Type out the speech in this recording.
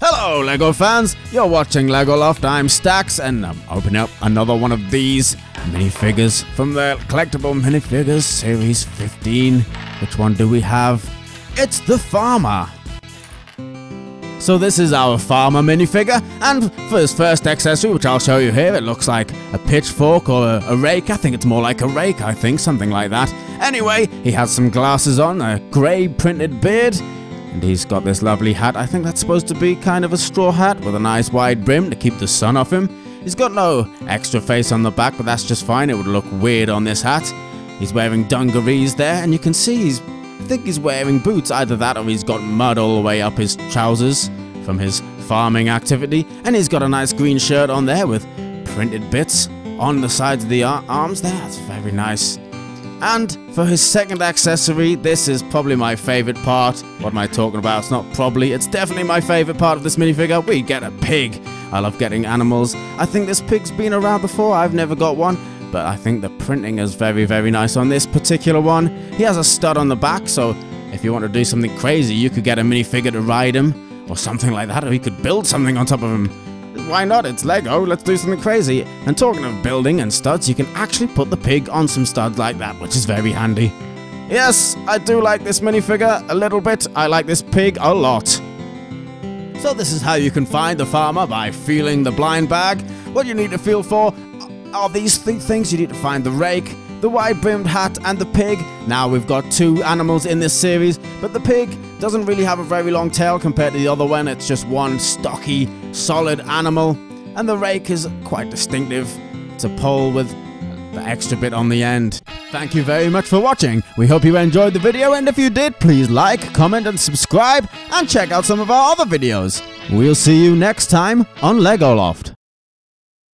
Hello LEGO fans, you're watching LEGO Loft, I'm Stax, and I'm opening up another one of these minifigures from the Collectible Minifigures Series 15. Which one do we have? It's the farmer. So this is our farmer minifigure, and for his first accessory, which I'll show you here, it looks like a pitchfork or a rake. I think it's more like a rake, I think, something like that. Anyway, he has some glasses on, a grey printed beard, and he's got this lovely hat. I think that's supposed to be kind of a straw hat with a nice wide brim to keep the sun off him. He's got no extra face on the back, but that's just fine. It would look weird on this hat. He's wearing dungarees there, and you can see I think he's wearing boots. Either that or he's got mud all the way up his trousers from his farming activity. And he's got a nice green shirt on there with printed bits on the sides of the arms there. That's very nice. And for his second accessory, this is probably my favorite part. What am I talking about? It's not probably, it's definitely my favorite part of this minifigure. We get a pig. I love getting animals. I think this pig's been around before. I've never got one, but I think the printing is very, very nice on this particular one. He has a stud on the back, so if you want to do something crazy, you could get a minifigure to ride him or something like that, or you could build something on top of him. Why not? It's LEGO. Let's do something crazy. And talking of building and studs, you can actually put the pig on some studs like that, which is very handy. Yes, I do like this minifigure a little bit. I like this pig a lot. So this is how you can find the farmer by feeling the blind bag. What you need to feel for are these three things. You need to find the rake, the wide-brimmed hat, and the pig. Now we've got two animals in this series, but the pig doesn't really have a very long tail compared to the other one. It's just one stocky, solid animal. And the rake is quite distinctive. It's a pole with the extra bit on the end. Thank you very much for watching. We hope you enjoyed the video, and if you did, please like, comment, and subscribe, and check out some of our other videos. We'll see you next time on LEGO Loft.